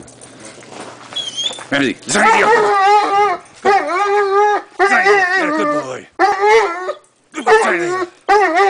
So. Ready. Zaggy! Zaggy, you're a good boy. Good boy, Zaggy.